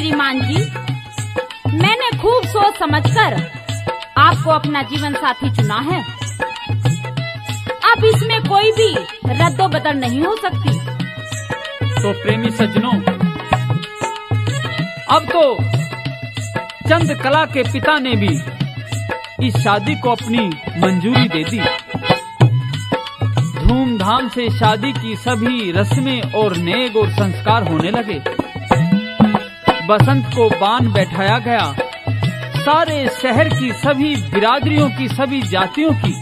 श्रीमान जी, मैंने खूब सोच समझकर आपको अपना जीवन साथी चुना है। अब इसमें कोई भी रद्दोबदल नहीं हो सकती। तो प्रेमी सज्जनों, अब तो चंद कला के पिता ने भी इस शादी को अपनी मंजूरी दे दी। धूमधाम से शादी की सभी रस्में और नेक और संस्कार होने लगे। बसंत को बान बैठाया गया। सारे शहर की सभी बिरादरियों की, सभी जातियों की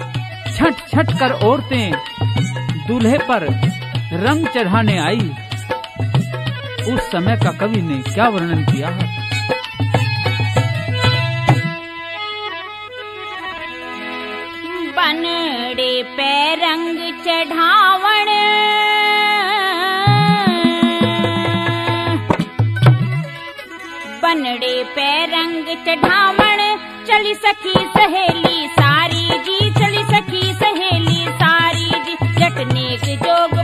छट छट कर औरतें दूल्हे पर रंग चढ़ाने आई। उस समय का कवि ने क्या वर्णन किया है। बनड़े पे रंग चढ़ावण बनड़े पे रंग चढ़ावण चली सखी सहेली सारी जी, चली सखी सहेली सारी जी। जट नेक जोग